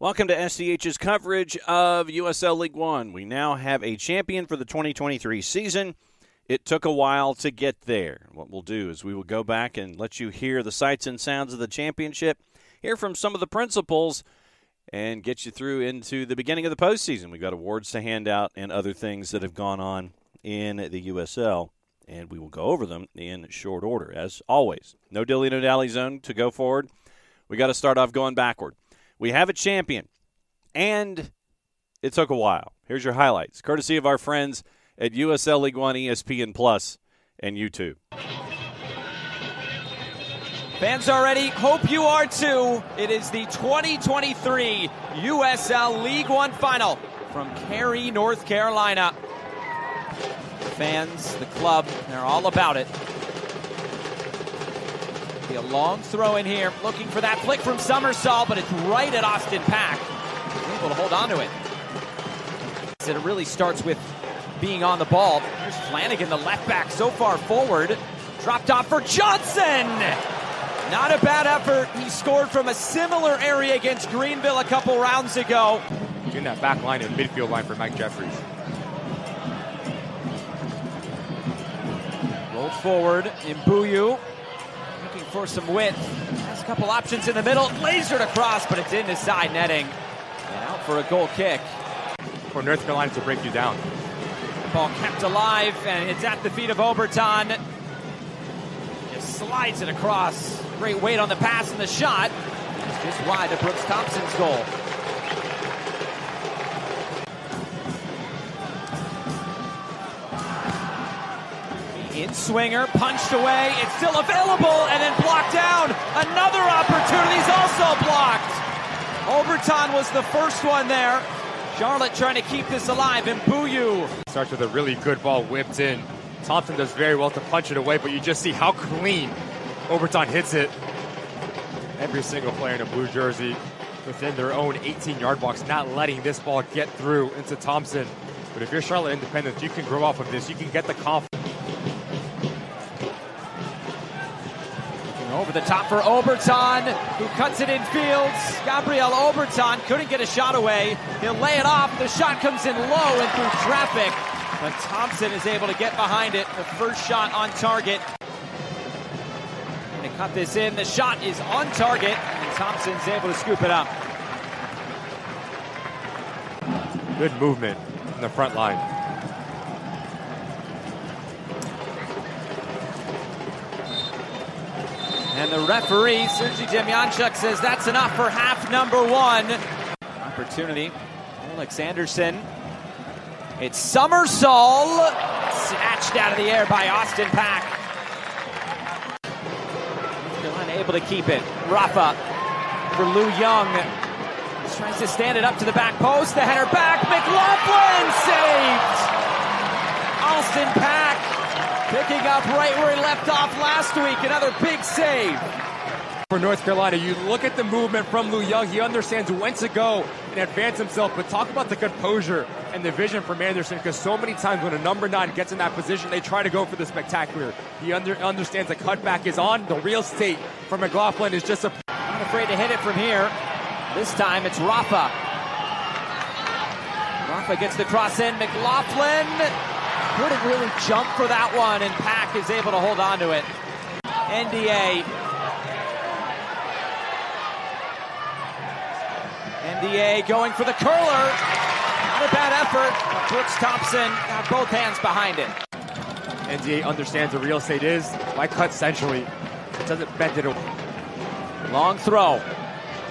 Welcome to SCH's coverage of USL League One. We now have a champion for the 2023 season. It took a while to get there. What we'll do is we will go back and let you hear the sights and sounds of the championship, hear from some of the principals, and get you through into the beginning of the postseason. We've got awards to hand out and other things that have gone on in the USL, and we will go over them in short order, as always. No dilly, no dally zone to go forward. We got to start off going backward. We have a champion, and it took a while. Here's your highlights, courtesy of our friends at USL League One, ESPN Plus, and YouTube. Fans are ready. Hope you are too. It is the 2023 USL League One final from Cary, North Carolina. The fans, the club, they're all about it. Be a long throw in here, looking for that flick from Somersault, but it's right at Austin Pack. He's able to hold on to it. It really starts with being on the ball. Here's Flanagan, the left back, so far forward. Dropped off for Johnson! Not a bad effort. He scored from a similar area against Greenville a couple rounds ago. Between that back line and midfield line for Mike Jeffries. Rolled forward, Mbuyu. For some width. Has a couple options in the middle. Lasered across, but it's into side netting. And out for a goal kick. For North Carolina to break you down. Ball kept alive, and it's at the feet of Oberton. Just slides it across. Great weight on the pass and the shot. It's just wide of Brooks Thompson's goal. In swinger, punched away, it's still available, and then blocked down. Another opportunity is also blocked. Oberton was the first one there. Charlotte trying to keep this alive, Mbuyu. Starts with a really good ball whipped in. Thompson does very well to punch it away, but you just see how clean Oberton hits it. Every single player in a blue jersey within their own 18-yard box, not letting this ball get through into Thompson. But if you're Charlotte Independence, you can grow off of this. You can get the confidence. Over the top for Oberton, who cuts it in fields. Gabriel Oberton couldn't get a shot away. He'll lay it off. The shot comes in low and through traffic. But Thompson is able to get behind it. The first shot on target. Going to cut this in. The shot is on target. And Thompson's able to scoop it up. Good movement in the front line. And the referee, Sergei Demyanchuk, says that's enough for half number one. Opportunity, Alex Anderson. It's Somersault, snatched out of the air by Austin Pack. Carolina able to keep it. Rafa for Lou Young. He tries to stand it up to the back post, the header back. McLaughlin saved. Austin Pack. Picking up right where he left off last week. Another big save. For North Carolina, you look at the movement from Lou Young. He understands when to go and advance himself. But talk about the composure and the vision from Anderson, because so many times when a number 9 gets in that position, they try to go for the spectacular. He understands the cutback is on. The real state for McLaughlin is just not afraid to hit it from here. This time it's Rafa. Rafa gets the cross in. McLaughlin couldn't really jump for that one, and Pack is able to hold on to it. NDA going for the curler. Not a bad effort. Brooks Thompson got both hands behind it. NDA understands the real estate is. Why cut centrally? It doesn't bend it away. Long throw.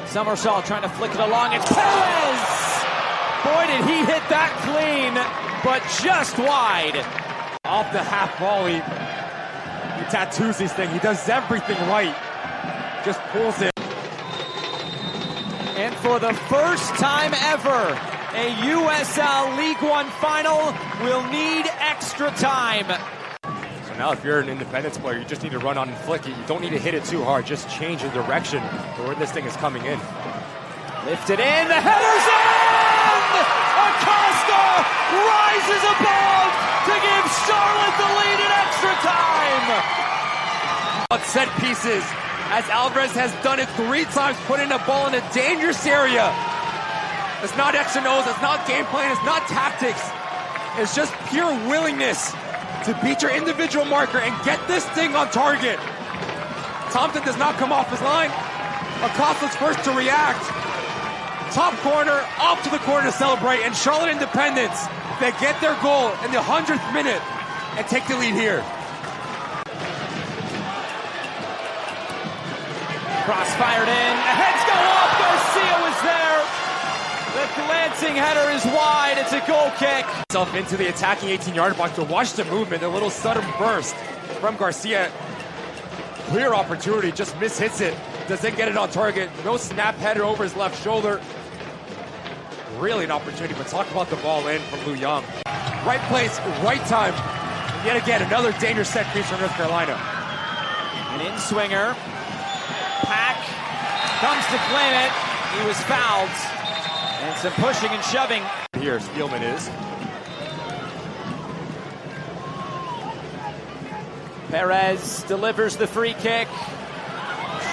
Somersault trying to flick it along. It's Perez! Boy, did he hit that clean, but just wide. Off the half volley, he tattoos his thing. He does everything right. Just pulls it. And for the first time ever, a USL League One final will need extra time. So now if you're an Independence player, you just need to run on and flick it. You don't need to hit it too hard. Just change the direction to where this thing is coming in. Lifted in, the header's in! Acosta rises above to give Charlotte the lead in extra time. Set pieces, as Alvarez has done it 3 times, putting a ball in a dangerous area. It's not X and O's, it's not game plan, it's not tactics. It's just pure willingness to beat your individual marker and get this thing on target. Thompson does not come off his line. Acosta's first to react. Top corner, off to the corner to celebrate, and Charlotte Independence, they get their goal in the 100th minute and take the lead here. Cross fired in, heads go up, Garcia was there. The glancing header is wide, it's a goal kick. Self into the attacking 18-yard box, but watch the movement, a little sudden burst from Garcia. Clear opportunity, just mishits it. Doesn't get it on target, no snap header over his left shoulder. Really an opportunity, but talk about the ball in from Lou Young. Right place, right time. And yet again, another dangerous set piece from North Carolina. An in-swinger. Pack comes to claim it. He was fouled. And some pushing and shoving. Here, Spielman is. Perez delivers the free kick.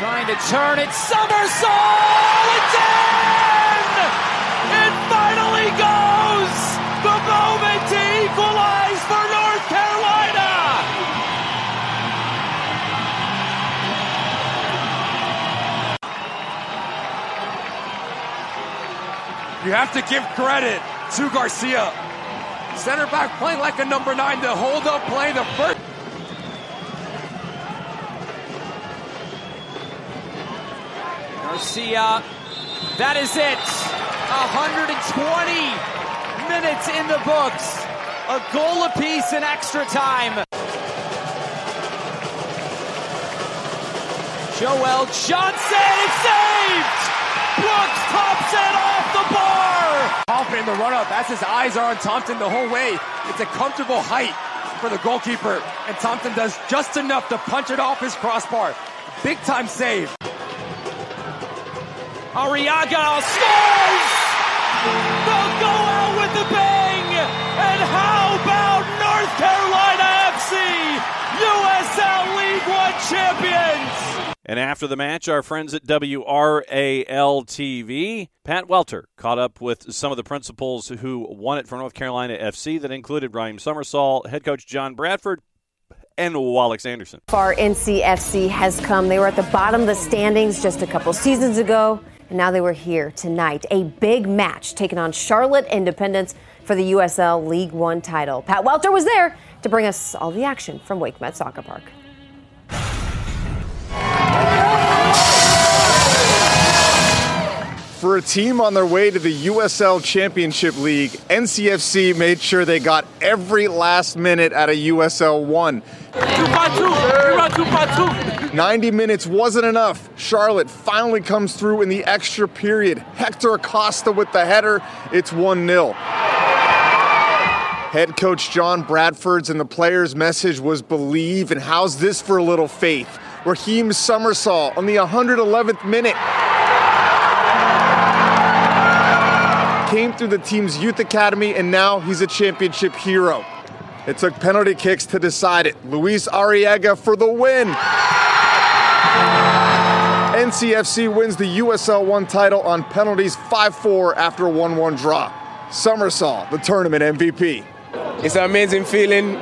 Trying to turn it. Somersault! It's in! It finally goes! The moment to equalize for North Carolina! You have to give credit to Garcia. Center back playing like a number 9. The hold up play, the first. Garcia, that is it. 120 minutes in the books. A goal apiece in extra time. Joel Johnson, it's saved! Brooks Thompson off the bar! Hoffman in the run-up as his eyes are on Thompson the whole way. It's a comfortable height for the goalkeeper. And Thompson does just enough to punch it off his crossbar. Big time save. Arriaga scores! They'll go out with a bang! And how about North Carolina FC, USL League One champions? And after the match, our friends at WRAL TV, Pat Welter, caught up with some of the principals who won it for North Carolina FC. That included Raheem Somersault, head coach John Bradford, and Wallace Anderson. Far NCFC has come. They were at the bottom of the standings just a couple seasons ago. And now they were here tonight. A big match taking on Charlotte Independence for the USL League One title. Pat Welter was there to bring us all the action from WakeMed Soccer Park. For a team on their way to the USL Championship League, NCFC made sure they got every last minute out of USL 1. 90 minutes wasn't enough. Charlotte finally comes through in the extra period. Hector Acosta with the header. It's 1-0. Head coach John Bradford's and the players' message was believe, and how's this for a little faith? Raheem Somersault on the 111th minute. Came through the team's youth academy, and now he's a championship hero. It took penalty kicks to decide it. Luis Arriaga for the win. NCFC wins the USL 1 title on penalties 5-4 after a 1-1 draw. Somersault, the tournament MVP. It's an amazing feeling.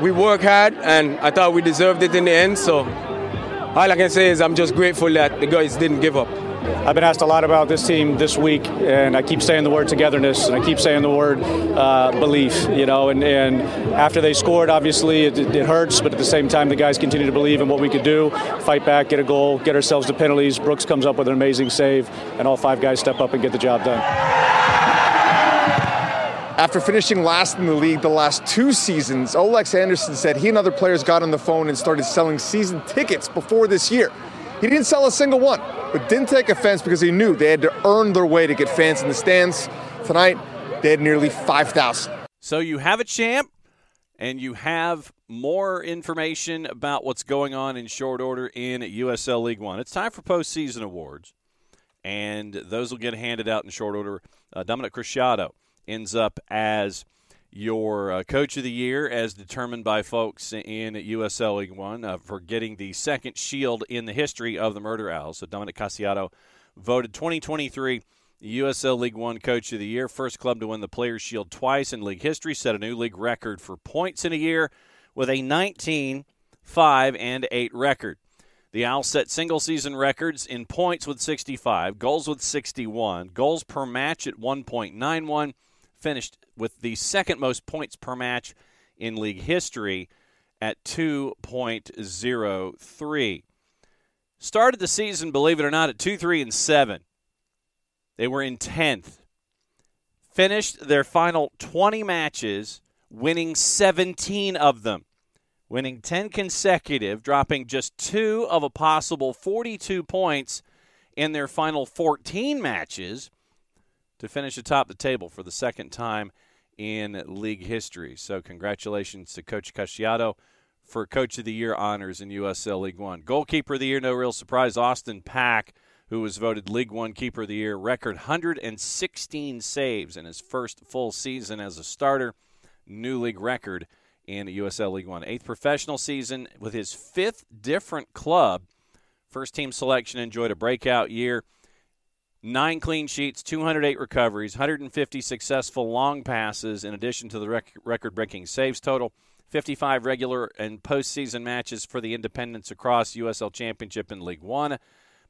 We work hard, and I thought we deserved it in the end. So all I can say is I'm just grateful that the guys didn't give up. I've been asked a lot about this team this week, and I keep saying the word togetherness, and I keep saying the word belief, you know, and after they scored, obviously, it hurts, but at the same time, the guys continue to believe in what we could do, fight back, get a goal, get ourselves to penalties. Brooks comes up with an amazing save, and all 5 guys step up and get the job done. After finishing last in the league the last 2 seasons, Olex Anderson said he and other players got on the phone and started selling season tickets before this year. He didn't sell a single one, but didn't take offense because he knew they had to earn their way to get fans in the stands. Tonight, they had nearly 5,000. So you have a champ, and you have more information about what's going on in short order in USL League One. It's time for postseason awards, and those will get handed out in short order. Dominic Casciato ends up as your Coach of the Year, as determined by folks in USL League One, for getting the second shield in the history of the Murder Owls. So Dominic Casciato voted 2023 USL League One Coach of the Year, first club to win the Players' Shield twice in league history, set a new league record for points in a year with a 19-5-8 record. The Owls set single-season records in points with 65, goals with 61, goals per match at 1.91, finished with the second most points per match in league history at 2.03. Started the season, believe it or not, at 2-3-7. They were in 10th. Finished their final 20 matches, winning 17 of them. Winning 10 consecutive, dropping just 2 of a possible 42 points in their final 14 matches to finish atop the table for the second time in league history. So congratulations to Coach Casciato for Coach of the Year honors in USL League One. Goalkeeper of the Year, no real surprise, Austin Pack, who was voted League One Keeper of the Year, record 116 saves in his first full season as a starter, new league record in USL League One. 8th professional season with his 5th different club. First team selection, enjoyed a breakout year. 9 clean sheets, 208 recoveries, 150 successful long passes in addition to the record-breaking saves total. 55 regular and postseason matches for the Independents across USL Championship and League One.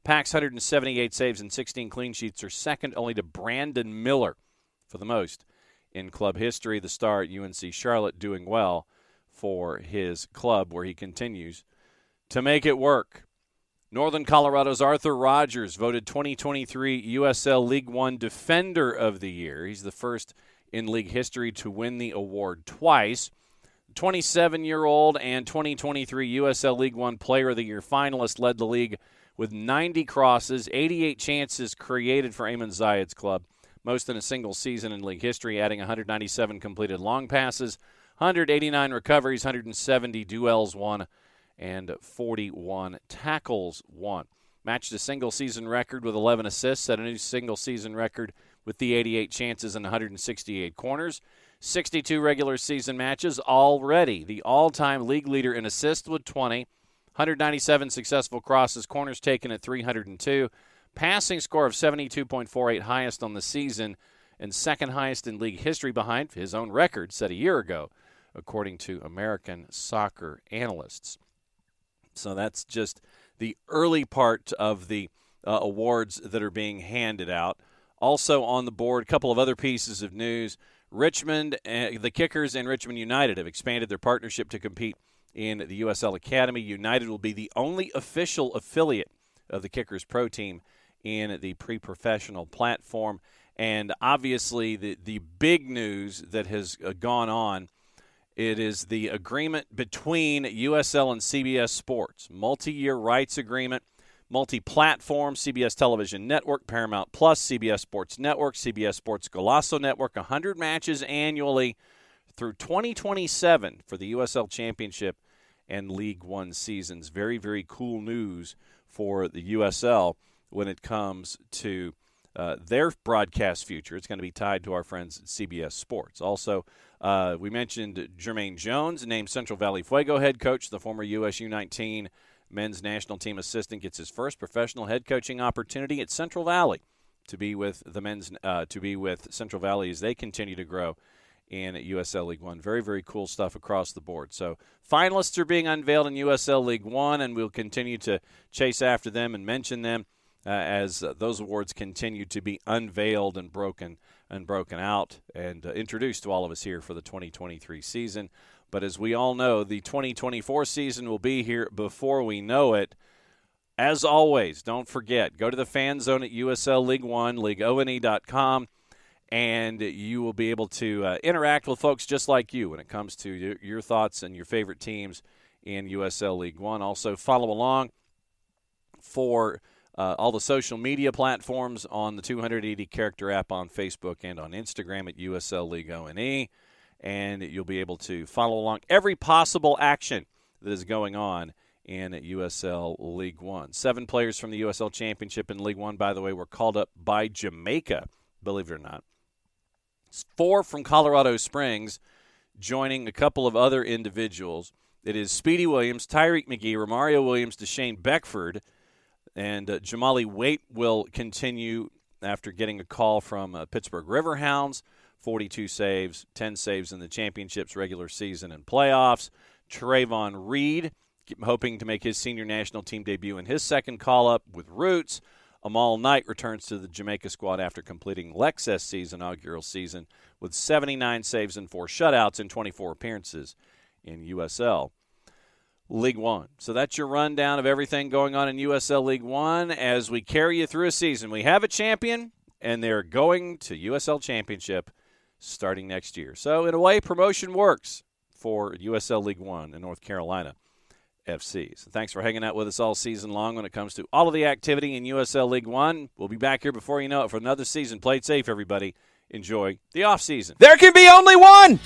Pack's 178 saves and 16 clean sheets are second only to Brandon Miller for the most in club history. The star at UNC Charlotte doing well for his club, where he continues to make it work. Northern Colorado's Arthur Rogers voted 2023 USL League One Defender of the Year. He's the first in league history to win the award twice. 27-year-old and 2023 USL League One Player of the Year finalist led the league with 90 crosses, 88 chances created for Ayman Zayed's club, most in a single season in league history, adding 197 completed long passes, 189 recoveries, 170 duels won, and 41 tackles won. Matched a single-season record with 11 assists, set a new single-season record with the 88 chances and 168 corners. 62 regular season matches, already the all-time league leader in assists with 20, 197 successful crosses, corners taken at 302, passing score of 72.48, highest on the season, and second highest in league history behind his own record set a year ago, according to American soccer analysts. So that's just the early part of the awards that are being handed out. Also on the board, a couple of other pieces of news. Richmond, the Kickers and Richmond United have expanded their partnership to compete in the USL Academy. United will be the only official affiliate of the Kickers Pro Team in the pre-professional platform. And obviously the big news that has gone on, it is the agreement between USL and CBS Sports, multi-year rights agreement, multi-platform, CBS Television Network, Paramount+, CBS Sports Network, CBS Sports Golazo Network, 100 matches annually through 2027 for the USL Championship and League One seasons. Very, very cool news for the USL when it comes to their broadcast future. It's going to be tied to our friends at CBS Sports. Also, we mentioned Jermaine Jones, named Central Valley Fuego head coach, the former USU-19 men's national team assistant, gets his first professional head coaching opportunity at Central Valley to be with the men's Central Valley as they continue to grow in USL League One. Very, very cool stuff across the board. So finalists are being unveiled in USL League One, and we'll continue to chase after them and mention them as those awards continue to be unveiled and broken out and introduced to all of us here for the 2023 season. But as we all know, the 2024 season will be here before we know it. As always, don't forget, go to the Fan Zone at USL League One, leagueone.com, and you will be able to interact with folks just like you when it comes to your thoughts and your favorite teams in USL League One. Also, follow along for all the social media platforms on the 280-character app on Facebook and on Instagram at USL League ONE. And you'll be able to follow along every possible action that is going on in USL League One. 7 players from the USL Championship in League One, by the way, were called up by Jamaica, believe it or not. 4 from Colorado Springs, joining a couple of other individuals. It is Speedy Williams, Tyreek McGee, Romario Williams, Deshane Beckford, and Jamali Waite will continue after getting a call from Pittsburgh Riverhounds. 42 saves, 10 saves in the championships, regular season, and playoffs. Trayvon Reed, hoping to make his senior national team debut in his second call-up with Roots. Amal Knight returns to the Jamaica squad after completing LexSC's inaugural season with 79 saves and 4 shutouts in 24 appearances in USL League One. So that's your rundown of everything going on in USL League One as we carry you through a season. We have a champion, and they're going to USL Championship starting next year. So in a way, promotion works for USL League One in North Carolina FC. So thanks for hanging out with us all season long when it comes to all of the activity in USL League One. We'll be back here before you know it for another season. Play it safe, everybody. Enjoy the off season. There can be only one!